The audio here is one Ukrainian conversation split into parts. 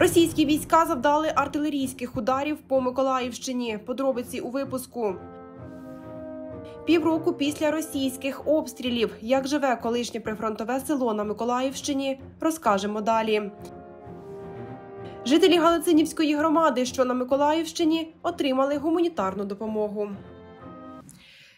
Російські війська завдали артилерійських ударів по Миколаївщині. Подробиці у випуску. Півроку після російських обстрілів. Як живе колишнє прифронтове село на Миколаївщині, розкажемо далі. Жителі Галицинівської громади, що на Миколаївщині, отримали гуманітарну допомогу.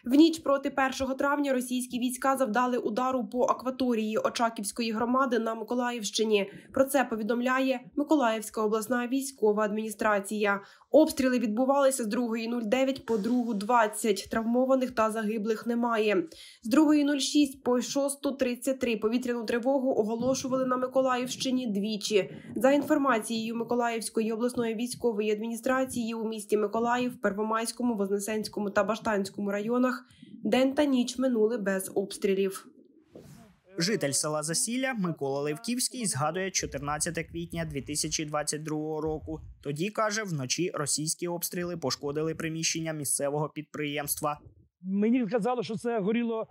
В ніч проти 1 травня російські війська завдали удару по акваторії Очаківської громади на Миколаївщині. Про це повідомляє Миколаївська обласна військова адміністрація. Обстріли відбувалися з 2:09 по 2:20. Травмованих та загиблих немає. З 2:06 по 6:33 повітряну тривогу оголошували на Миколаївщині двічі. За інформацією Миколаївської обласної військової адміністрації, у місті Миколаїв, Первомайському, Вознесенському та Баштанському районах день та ніч минули без обстрілів. Житель села Засілля Микола Левківський згадує 14 квітня 2022 року. Тоді, каже, вночі російські обстріли пошкодили приміщення місцевого підприємства. Мені казали, що це горіло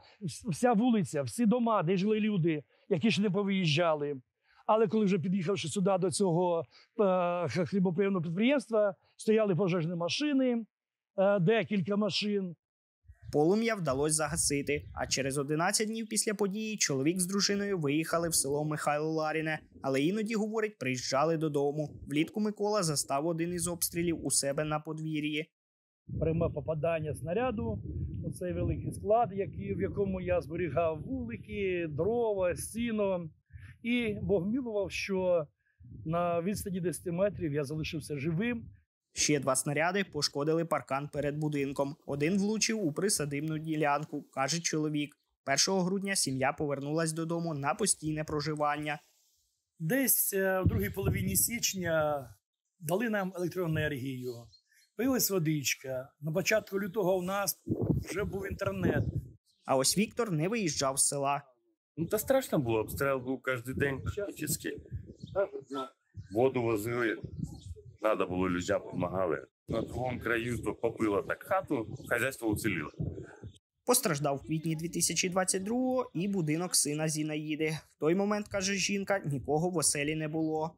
вся вулиця, всі дома, де жили люди, які ж не повиїжджали. Але коли вже під'їхавши сюди до цього хлібоприємного підприємства, стояли пожежні машини, декілька машин. Полум'я вдалося загасити, а через 11 днів після події чоловік з дружиною виїхали в село Михайло-Ларіне. Але іноді, говорить, приїжджали додому. Влітку Микола застав один із обстрілів у себе на подвір'ї. Пряме попадання снаряду, оцей великий склад, в якому я зберігав вулики, дрова, сіно. І Бог милував, що на відстані 10 метрів я залишився живим. Ще два снаряди пошкодили паркан перед будинком. Один влучив у присадибну ділянку, каже чоловік. 1 грудня сім'я повернулась додому на постійне проживання. Десь в другій половині січня дали нам електроенергію, пилась водичка. На початку лютого у нас вже був інтернет. А ось Віктор не виїжджав з села. Та страшно було, обстріл був кожен день практично. Воду возили. Треба було, людям допомагали. На другому краю побило так хату, хазяйство уціліло. Постраждав в квітні 2022-го і будинок сина Зінаїди. В той момент, каже жінка, нікого в оселі не було.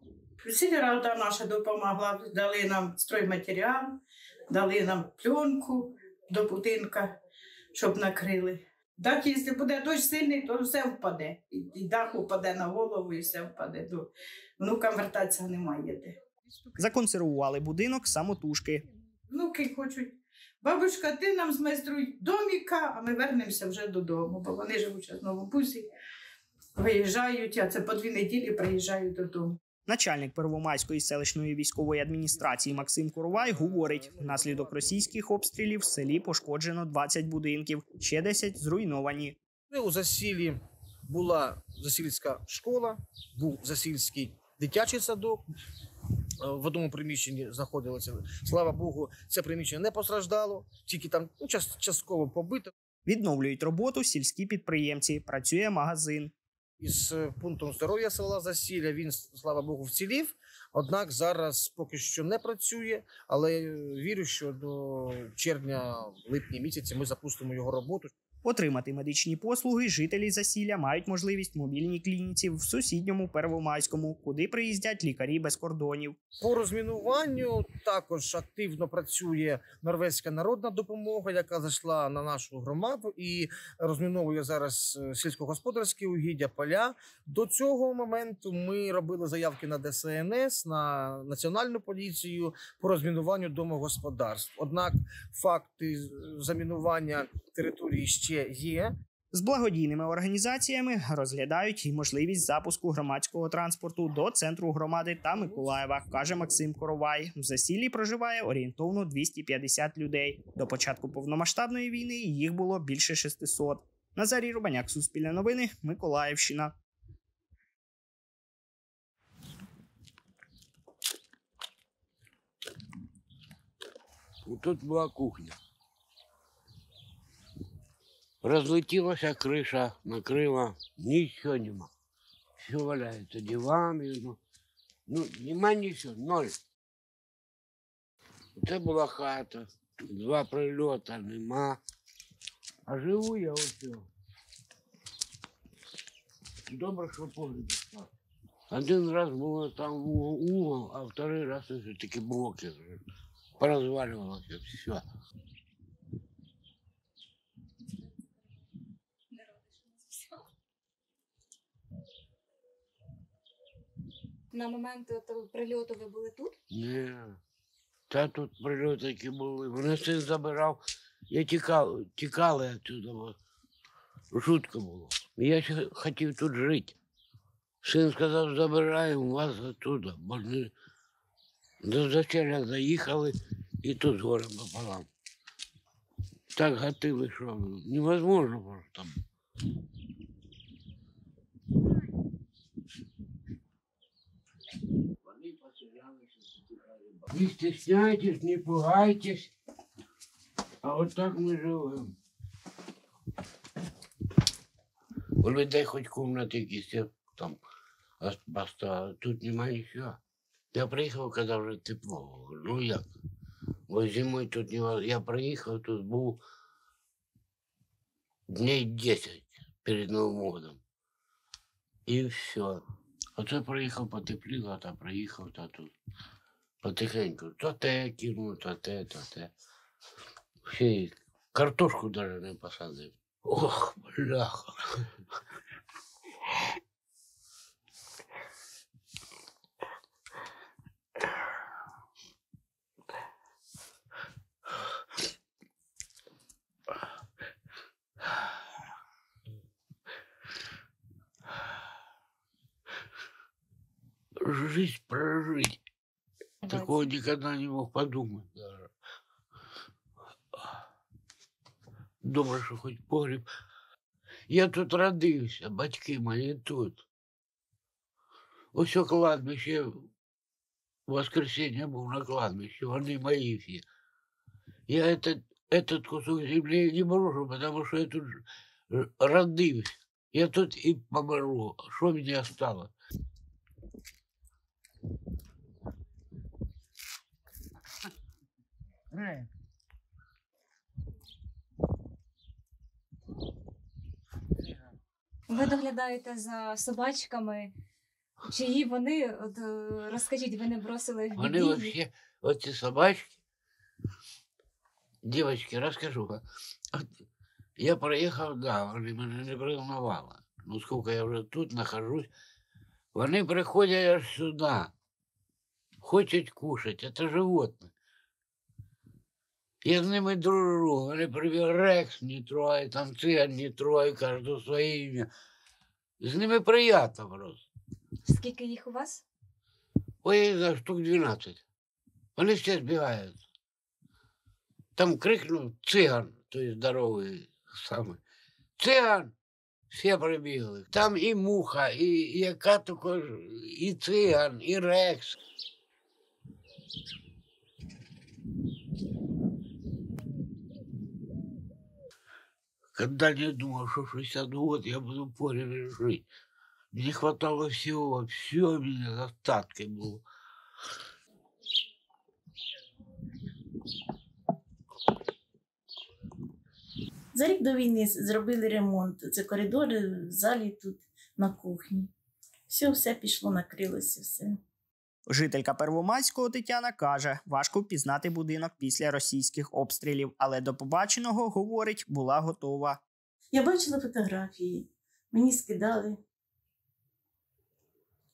Сільська рада наша допомогла, дали нам стройматеріал, дали нам пленку до будинка, щоб накрили. Так, якщо буде дощ сильний, то все впаде. І дах впаде на голову, і все впаде. Внукам вертатися немає де. Законсервували будинок самотужки. Внуки хочуть: бабушка, ти нам змайструй доміка, а ми вернемося вже додому, бо вони живуть в Новобузі, виїжджають, а це по 2 неділі приїжджають додому. Начальник Первомайської селищної військової адміністрації Максим Куровай говорить, внаслідок російських обстрілів в селі пошкоджено 20 будинків, ще 10 зруйновані. У Засіллі була засільська школа, був засільський дитячий садок. В одному приміщенні знаходилося. Слава Богу, це приміщення не постраждало, тільки там частково побито. Відновлюють роботу сільські підприємці, працює магазин. Із пунктом здоров'я села Засілля він, слава Богу, вцілів, однак зараз поки що не працює, але вірю, що до червня-липня місяця ми запустимо його роботу. Отримати медичні послуги жителі Засілля мають можливість в мобільній клініці в сусідньому Первомайському, куди приїздять лікарі без кордонів. По розмінуванню також активно працює Норвезька народна допомога, яка зайшла на нашу громаду і розміновує зараз сільськогосподарські угіддя, поля. До цього моменту ми робили заявки на ДСНС, на Національну поліцію по розмінуванню домогосподарств. Однак факти замінування території ще є. З благодійними організаціями розглядають і можливість запуску громадського транспорту до центру громади та Миколаєва, каже Максим Коровай. В Засіллі проживає орієнтовно 250 людей. До початку повномасштабної війни їх було більше 600. Назарій Рубаняк, Суспільне новини, Миколаївщина. Тут була кухня. Разлетелась крыша, накрыла, ничего нема. Все валяется, диваны, нема ничего, ноль. Это была хата, 2 прильота, нема. А живу я вот все. Добре, что помню. Один раз було там угол, а второй раз такі блоки порозвалювалося, все. На момент прильоту ви були тут? Ні. Та тут прильоти, які були. Вони все забирав. Я тікала відсюди. Жутко було. Я ще хотів тут жити. Син сказав, забираємо вас відсюди. Бо ми до Засілля заїхали і тут горе пополам. Так гати вийшов. Невозможно просто там. Не стесняйтесь, не пугайтесь, а вот так мы живем. У людей хоть комнаты есть, там, а тут нема ничего. Я приехал, когда уже тепло, ну як, вот зимой тут не... Я приехал, тут был дней 10 перед Новым годом, и все. А то приїхав потепліло, а то приїхав, та тут потихеньку. То те кину, то те. Ще й картошку навіть не посадив. Ох, бляха. Жизнь прожить. Давайте. Такого никогда не мог подумать даже. Думаю, что хоть погреб. Я тут родился, батьки мои тут. Ось кладбище, в воскресенье был на кладбище, они мои все. Я этот кусок земли не брошу, потому что я тут родился. Я тут и помру, что мне осталось. Ви доглядаєте за собачками, чиї вони, от, розкажіть, ви не бросили в біді? Вони взагалі, оці собачки, дівчатки, розкажу, от, я проїхав, да, вони мене не пригнували, ну скільки я вже тут нахожусь, вони приходять аж сюди, хочуть кушати, це животне. Я з ними дружу, вони прибігли, Рекс не трогай, там Циган не трогай, кожне своє ім'я. З ними приємно просто. Скільки їх у вас? Ой, за штук 12. Вони всі збігаються. Там крикнув Циган, той здоровий самий. Циган! Всі прибігли. Там і Муха, і яка також, і Циган, і Рекс. Когда не думал, что 60 год я буду порядно жить. Не хватало всего, все у меня за остаткой было. За рік до війни зробили ремонт. Це коридори, в залі тут, на кухні. Все пішло, накрилося, все. Жителька Первомайського Тетяна каже, важко впізнати будинок після російських обстрілів, але до побаченого, говорить, була готова. Я бачила фотографії, мені скидали.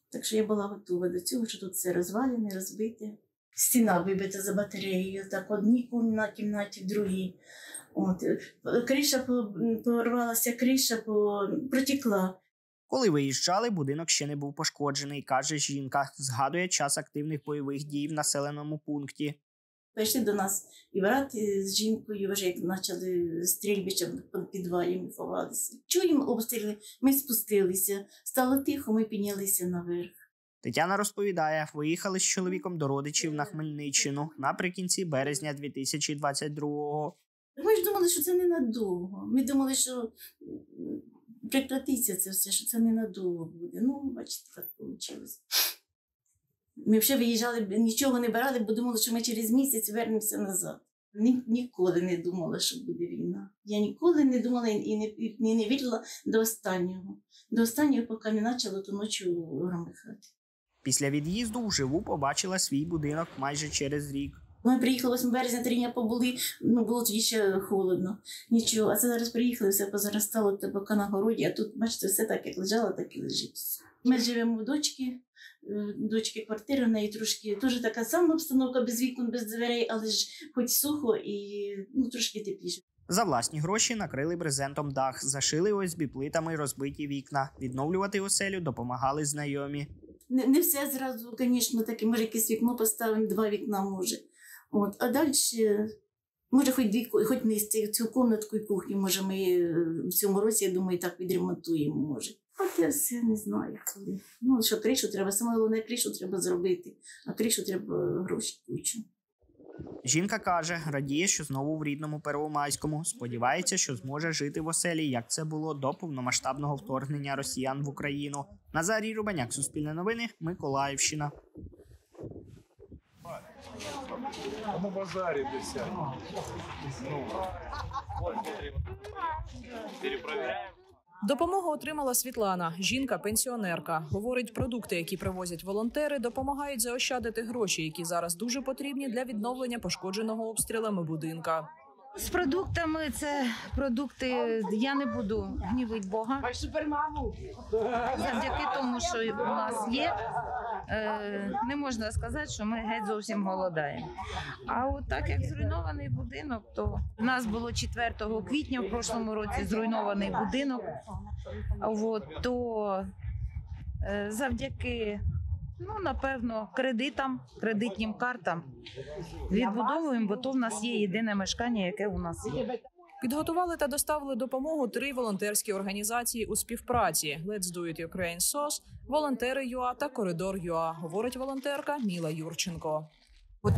Так що я була готова до цього, що тут все розвалене, розбите. Стіна вибита за батареєю, так в одній кімнаті, в другій. От. Криша порвалася, криша протікла. Коли виїжджали, будинок ще не був пошкоджений, каже жінка. Згадує час активних бойових дій в населеному пункті. Прийшли до нас і брат з жінкою, вже як почали стрільбище під підвалі, ми ховалися. Чуємо обстріли, ми спустилися, стало тихо, ми піднялися наверх. Тетяна розповідає, виїхали з чоловіком до родичів на Хмельниччину наприкінці березня 2022-го. Ми ж думали, що це ненадовго. Ми думали, що... прекратиться це все, що це ненадовго буде. Ну, бачите, так вийшло. Ми вже виїжджали, нічого не брали, бо думали, що ми через місяць вернемося назад. Ніколи не думала, що буде війна. Я ніколи не думала і не вірила до останнього. До останнього, поки не почало ту ночі громихати. Після від'їзду вживу побачила свій будинок майже через рік. Ми приїхали 8 березня, 3 дня побули, було тоді ще холодно. Нічого, а це зараз приїхали, все позаростало, табака на городі, а тут, бачите, все так, як лежало, так і лежить. Ми живемо у дочки квартири, в неї трошки, теж така сама обстановка, без вікон, без дверей, але ж хоч сухо і трошки тепліше. За власні гроші накрили брезентом дах, зашили ОСБ-плитами розбиті вікна. Відновлювати оселю допомагали знайомі. Не все зразу, звісно, таке, може якесь вікно поставимо, 2 вікна може. От, а далі, може, хоч не цю кімнатку і кухню, може, ми в цьому році, я думаю, так відремонтуємо, може. От я все не знаю, коли. Ну, що кришу треба, саме головне, кришу треба зробити, а кришу треба гроші кучу. Жінка каже, радіє, що знову в рідному Первомайському. Сподівається, що зможе жити в оселі, як це було до повномасштабного вторгнення росіян в Україну. Назарій Рубаняк, Суспільне новини, Миколаївщина. На базарі десь. Допомогу отримала Світлана. Жінка-пенсіонерка. Говорить, продукти, які привозять волонтери, допомагають заощадити гроші, які зараз дуже потрібні для відновлення пошкодженого обстрілами будинка. З продуктами це продукти, я не буду гнівити Бога. Завдяки тому, що у нас є, не можна сказати, що ми геть зовсім голодаємо. А от так як зруйнований будинок, то у нас було 4 квітня в прошлому році зруйнований будинок, то завдяки... напевно, кредитам, кредитним картам відбудовуємо, бо то в нас є єдине мешкання, яке у нас є. Підготували та доставили допомогу 3 волонтерські організації у співпраці: Let's Do It Ukraine SOS, Волонтери ЮА та Коридор ЮА, говорить волонтерка Міла Юрченко.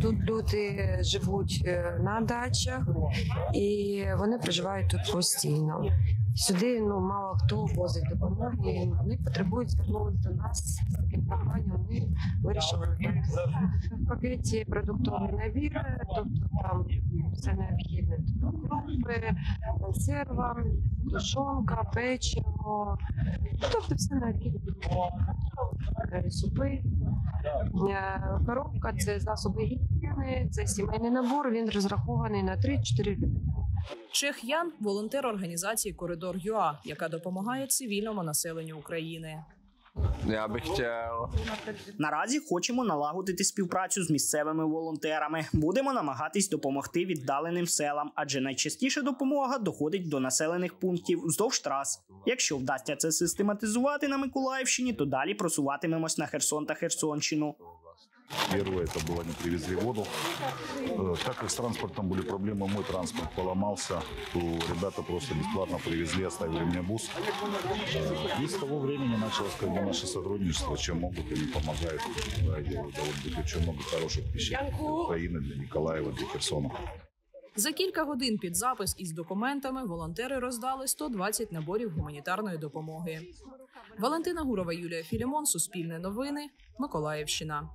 Тут люди живуть на дачах, і вони проживають тут постійно. Сюди мало хто возить допомогу, і вони потребують звернутися до нас з таким проханням. Ми вирішили в пакеті продуктовий набір, тобто там все необхідне: консерва, тушонка, печиво, тобто все необхідне, супи. Коробка – це засоби гігієни, це сімейний набор, він розрахований на 3-4 людини. Чех'ян – волонтер організації «Коридор ЮА», яка допомагає цивільному населенню України. Я би хотів. Наразі хочемо налагодити співпрацю з місцевими волонтерами. Будемо намагатись допомогти віддаленим селам, адже найчастіше допомога доходить до населених пунктів вздовж трас. Якщо вдасться це систематизувати на Миколаївщині, то далі просуватимемось на Херсон та Херсонщину. Первое, это было, они привезли воду. Так как с транспортом были проблемы, мой транспорт поломался, то ребята просто бесплатно привезли, оставили мне бус. И с того времени началось наше сотрудничество, чем могут, они помогают. Да, делают очень много хороших вещей для Украины, для Николаева, для Херсона. За кілька годин під запис із документами волонтери роздали 120 наборів гуманітарної допомоги. Валентина Гурова, Юлія Філімон, Суспільне новини, Миколаївщина.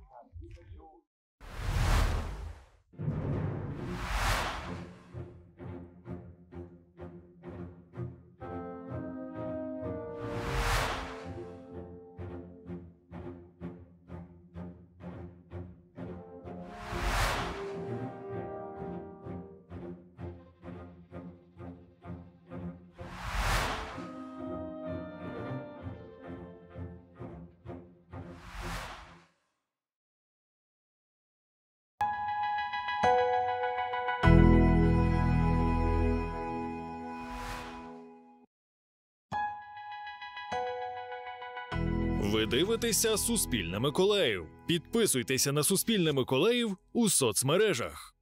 Ви дивитеся «Суспільне Миколаїв». Підписуйтеся на «Суспільне Миколаїв» у соцмережах.